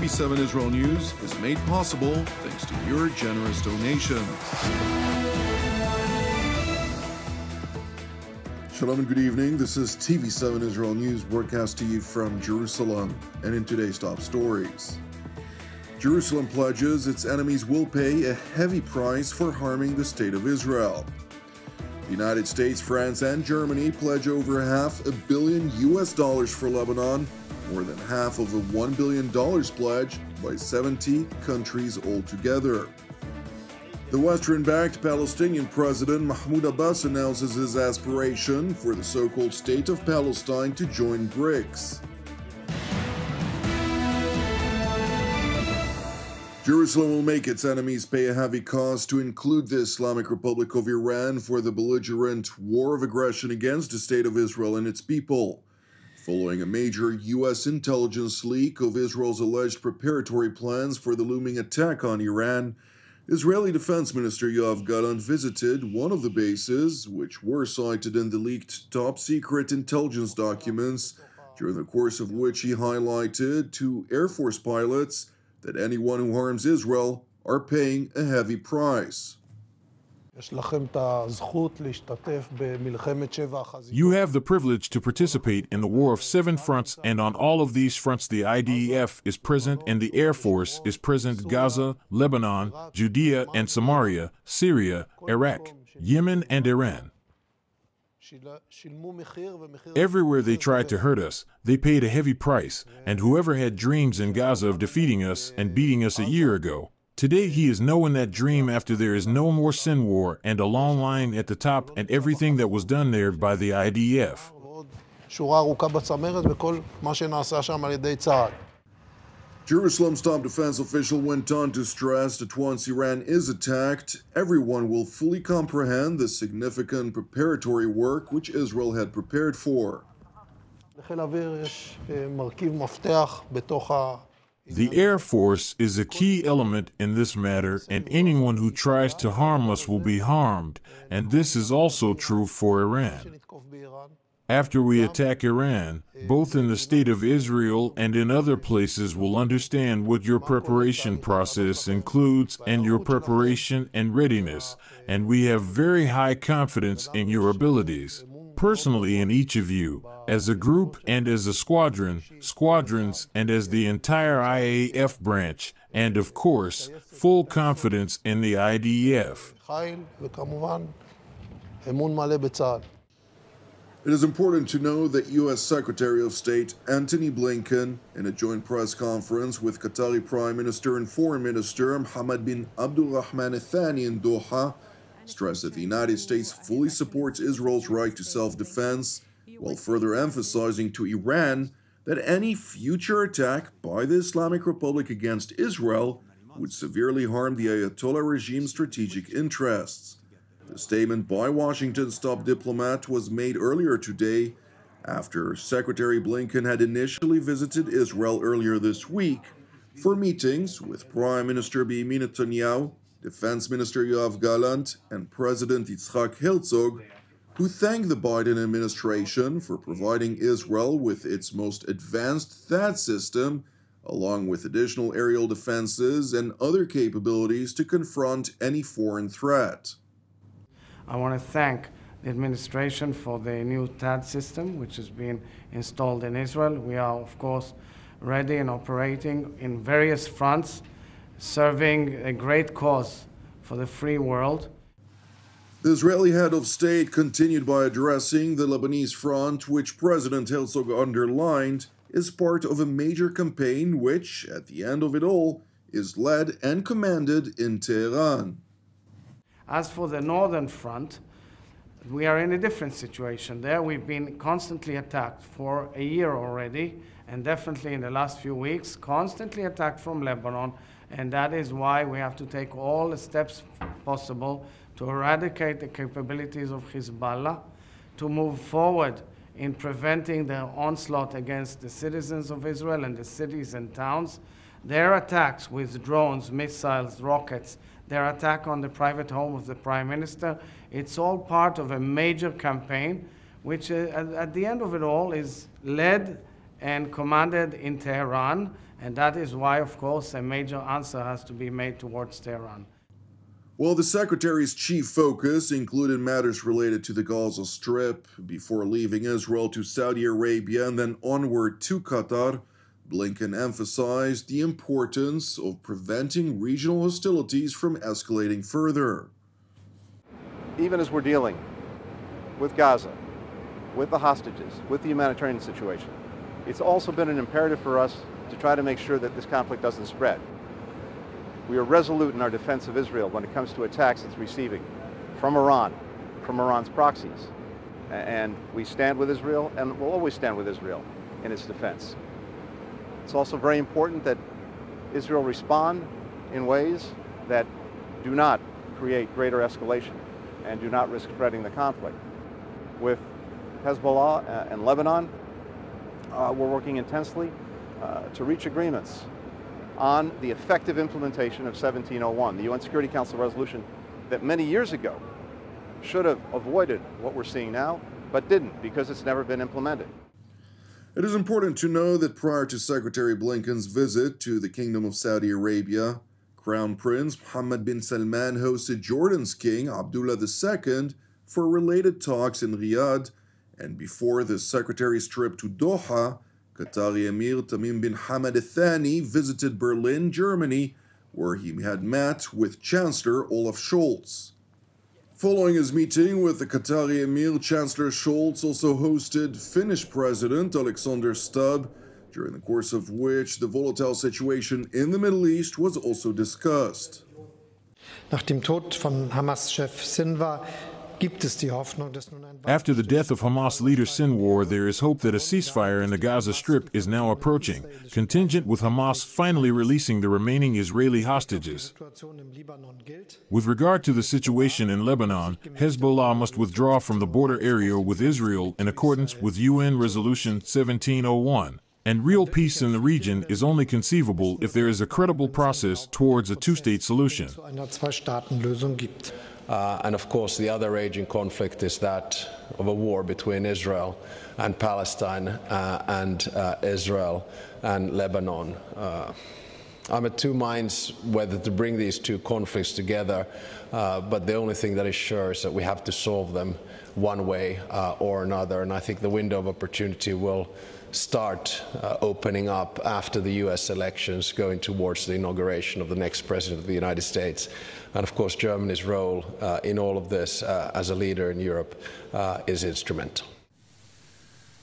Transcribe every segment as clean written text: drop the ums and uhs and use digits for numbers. TV7 Israel News is made possible thanks to your generous donations. Shalom and good evening. This is TV7 Israel News broadcast to you from Jerusalem. And in today's top stories, Jerusalem pledges its enemies will pay a heavy price for harming the state of Israel. The United States, France, and Germany pledge over $500 million for Lebanon, more than half of the $1 billion pledged by 70 countries altogether. The Western-backed Palestinian president Mahmoud Abbas announces his aspiration for the so-called state of Palestine to join BRICS. Jerusalem will make its enemies pay a heavy cost, to include the Islamic Republic of Iran, for the belligerent war of aggression against the state of Israel and its people, following a major U.S. intelligence leak of Israel's alleged preparatory plans for the looming attack on Iran. Israeli Defense Minister Yoav Gallant visited one of the bases which were cited in the leaked top-secret intelligence documents, during the course of which he highlighted to Air Force pilots that anyone who harms Israel are paying a heavy price. You have the privilege to participate in the War of Seven Fronts, and on all of these fronts the IDF is present and the Air Force is present. Gaza, Lebanon, Judea and Samaria, Syria, Iraq, Yemen and Iran. Everywhere they tried to hurt us, they paid a heavy price, and whoever had dreams in Gaza of defeating us and beating us a year ago, today he is knowing that dream after there is no more Sinwar and a long line at the top and everything that was done there by the IDF. Jerusalem's top defense official went on to stress that once Iran is attacked, everyone will fully comprehend the significant preparatory work which Israel had prepared for. The Air Force is a key element in this matter, and anyone who tries to harm us will be harmed, and this is also true for Iran. After we attack Iran, both in the state of Israel and in other places will understand what your preparation process includes and your preparation and readiness, and we have very high confidence in your abilities. Personally, in each of you, as a group and as a squadron, squadrons, and as the entire IAF branch, and of course, full confidence in the IDF. It is important to know that U.S. Secretary of State Antony Blinken, in a joint press conference with Qatari Prime Minister and Foreign Minister Mohammed bin Abdulrahman Al Thani in Doha, stressed that the United States fully supports Israel's right to self-defense, while further emphasizing to Iran that any future attack by the Islamic Republic against Israel would severely harm the Ayatollah regime's strategic interests. The statement by Washington's top diplomat was made earlier today, after Secretary Blinken had initially visited Israel earlier this week for meetings with Prime Minister Benjamin Netanyahu, Defense Minister Yoav Gallant, and President Isaac Herzog, who thanked the Biden administration for providing Israel with its most advanced THAAD system, along with additional aerial defenses and other capabilities to confront any foreign threat. I want to thank the administration for the new THAAD system, which has been installed in Israel. We are, of course, ready and operating in various fronts, serving a great cause for the free world. The Israeli head of state continued by addressing the Lebanese front, which President Herzog underlined is part of a major campaign which, at the end of it all, is led and commanded in Tehran. As for the northern front, we are in a different situation there. We've been constantly attacked for a year already, and definitely in the last few weeks, constantly attacked from Lebanon, and that is why we have to take all the steps possible to eradicate the capabilities of Hezbollah, to move forward in preventing their onslaught against the citizens of Israel and the cities and towns. Their attacks with drones, missiles, rockets, their attack on the private home of the Prime Minister, it's all part of a major campaign, which at the end of it all is led and commanded in Tehran, and that is why, of course, a major answer has to be made towards Tehran. Well, the secretary's chief focus included matters related to the Gaza Strip, before leaving Israel to Saudi Arabia and then onward to Qatar. Blinken emphasized the importance of preventing regional hostilities from escalating further. Even as we're dealing with Gaza, with the hostages, with the humanitarian situation, it's also been an imperative for us to try to make sure that this conflict doesn't spread. We are resolute in our defense of Israel when it comes to attacks it's receiving from Iran, from Iran's proxies. And we stand with Israel, and we'll always stand with Israel in its defense. It's also very important that Israel respond in ways that do not create greater escalation and do not risk spreading the conflict. With Hezbollah and Lebanon, we're working intensely to reach agreements on the effective implementation of 1701, the UN Security Council resolution that many years ago should have avoided what we're seeing now, but didn't, because it's never been implemented. It is important to know that prior to Secretary Blinken's visit to the Kingdom of Saudi Arabia, Crown Prince Mohammed bin Salman hosted Jordan's King Abdullah II for related talks in Riyadh, and before the secretary's trip to Doha, Qatari Emir Tamim bin Hamad Al Thani visited Berlin, Germany, where he had met with Chancellor Olaf Scholz. Following his meeting with the Qatari Emir, Chancellor Scholz also hosted Finnish President Alexander Stubb, during the course of which the volatile situation in the Middle East was also discussed. After the death of Hamas leader Sinwar, there is hope that a ceasefire in the Gaza Strip is now approaching, contingent with Hamas finally releasing the remaining Israeli hostages. With regard to the situation in Lebanon, Hezbollah must withdraw from the border area with Israel in accordance with UN Resolution 1701. And real peace in the region is only conceivable if there is a credible process towards a two-state solution. And of course, the other raging conflict is that of a war between Israel and Palestine and Israel and Lebanon. I'm at two minds whether to bring these two conflicts together, but the only thing that is sure is that we have to solve them one way or another. And I think the window of opportunity will start opening up after the US elections, going towards the inauguration of the next president of the United States. And of course, Germany's role in all of this as a leader in Europe is instrumental.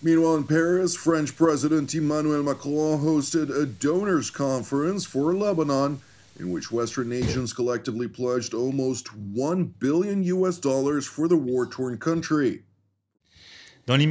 Meanwhile, in Paris, French President Emmanuel Macron hosted a donors conference for Lebanon, in which Western nations collectively pledged almost $1 billion for the war-torn country. In the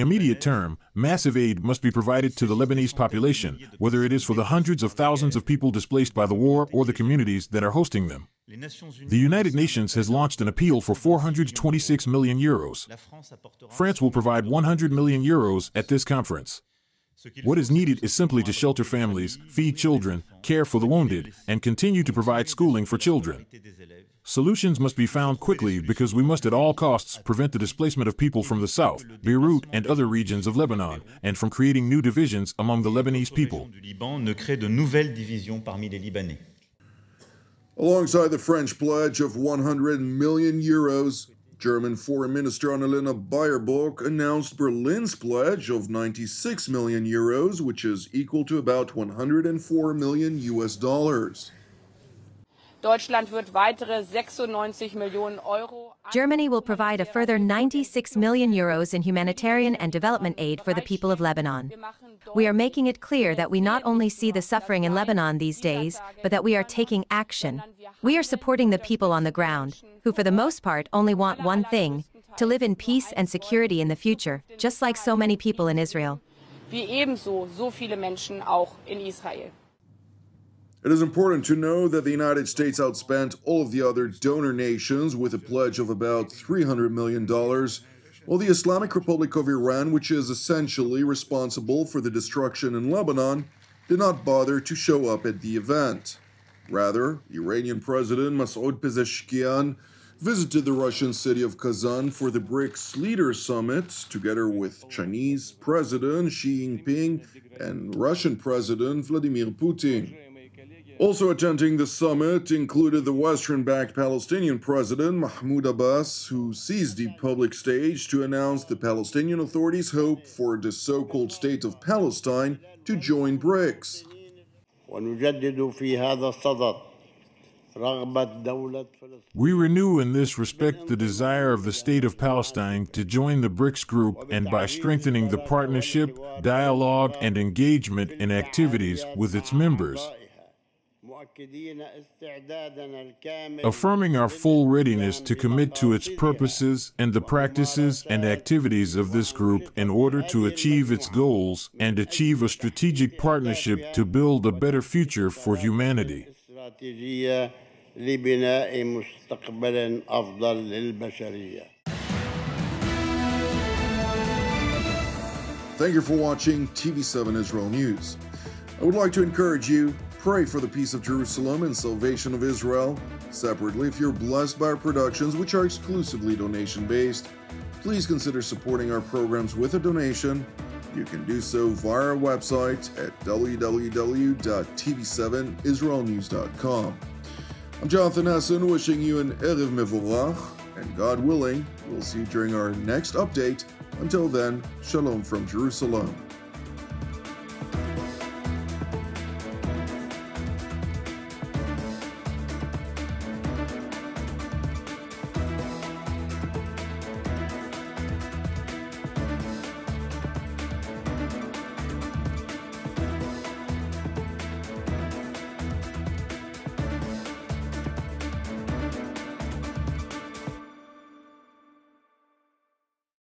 immediate term, massive aid must be provided to the Lebanese population, whether it is for the hundreds of thousands of people displaced by the war or the communities that are hosting them. The United Nations has launched an appeal for 426 million euros. France will provide 100 million euros at this conference. What is needed is simply to shelter families, feed children, care for the wounded, and continue to provide schooling for children. Solutions must be found quickly because we must at all costs prevent the displacement of people from the south, Beirut and other regions of Lebanon, and from creating new divisions among the Lebanese people. Alongside the French pledge of 100 million euros, German Foreign Minister Annalena Baerbock announced Berlin's pledge of 96 million euros, which is equal to about $104 million. Germany will provide a further 96 million euros in humanitarian and development aid for the people of Lebanon. We are making it clear that we not only see the suffering in Lebanon these days, but that we are taking action. We are supporting the people on the ground, who for the most part only want one thing, to live in peace and security in the future, just like so many people in Israel. It is important to know that the United States outspent all of the other donor nations with a pledge of about $300 million, while the Islamic Republic of Iran, which is essentially responsible for the destruction in Lebanon, did not bother to show up at the event. Rather, Iranian President Masoud Pezeshkian visited the Russian city of Kazan for the BRICS Leaders Summit, together with Chinese President Xi Jinping and Russian President Vladimir Putin. Also attending the summit included the Western-backed Palestinian President Mahmoud Abbas, who seized the public stage to announce the Palestinian Authority's hope for the so-called State of Palestine to join BRICS. We renew in this respect the desire of the State of Palestine to join the BRICS group, and by strengthening the partnership, dialogue, and engagement in activities with its members, affirming our full readiness to commit to its purposes and the practices and activities of this group in order to achieve its goals and achieve a strategic partnership to build a better future for humanity. Thank you for watching TV7 Israel News. I would like to encourage you, pray for the peace of Jerusalem and salvation of Israel. Separately, if you're blessed by our productions, which are exclusively donation-based, please consider supporting our programs with a donation. You can do so via our website at www.tv7israelnews.com. I'm Jonathan Hessen, wishing you an Erev Mevorach, and God willing, we'll see you during our next update. Until then, Shalom from Jerusalem.